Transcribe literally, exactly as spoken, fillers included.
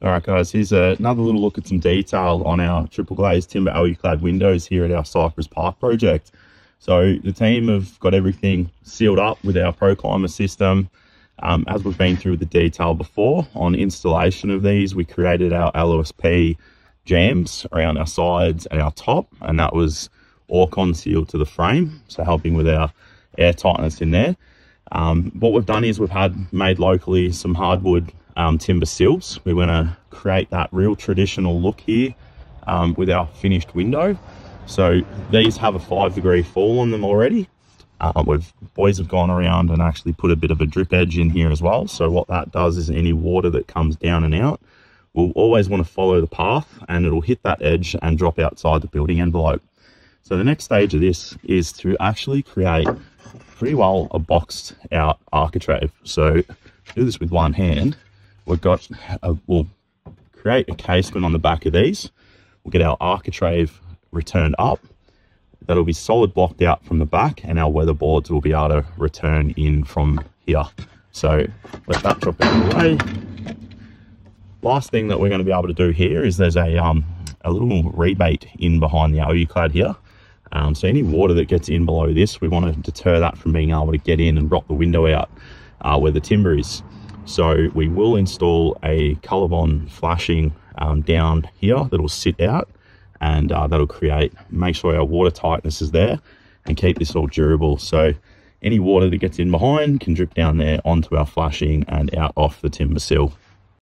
All right guys, here's a, another little look at some detail on our triple glazed timber alu clad windows here at our Cypress Park project. So the team have got everything sealed up with our ProClima system. Um, as we've been through the detail before on installation of these, we created our L O S P jams around our sides and our top, and that was Orcon sealed to the frame, so helping with our air tightness in there. Um, what we've done is we've had made locally some hardwood Um, timber sills. We want to create that real traditional look here um, with our finished window. So these have a five degree fall on them already. Uh, we've boys have gone around and actually put a bit of a drip edge in here as well. So what that does is any water that comes down and out will always want to follow the path, and it'll hit that edge and drop outside the building envelope. So the next stage of this is to actually create pretty well a boxed out architrave. So do this with one hand. We've got, a, we'll create a casement on the back of these. We'll get our architrave returned up. That'll be solid blocked out from the back, and our weather boards will be able to return in from here. So let that drop out of the way. Last thing that we're going to be able to do here is there's a, um, a little rebate in behind the alu clad here. Um, so any water that gets in below this, we want to deter that from being able to get in and drop the window out uh, where the timber is. So we will install a Colorbond flashing um, down here that'll sit out, and uh, that'll create, make sure our water tightness is there and keep this all durable. So any water that gets in behind can drip down there onto our flashing and out off the timber sill.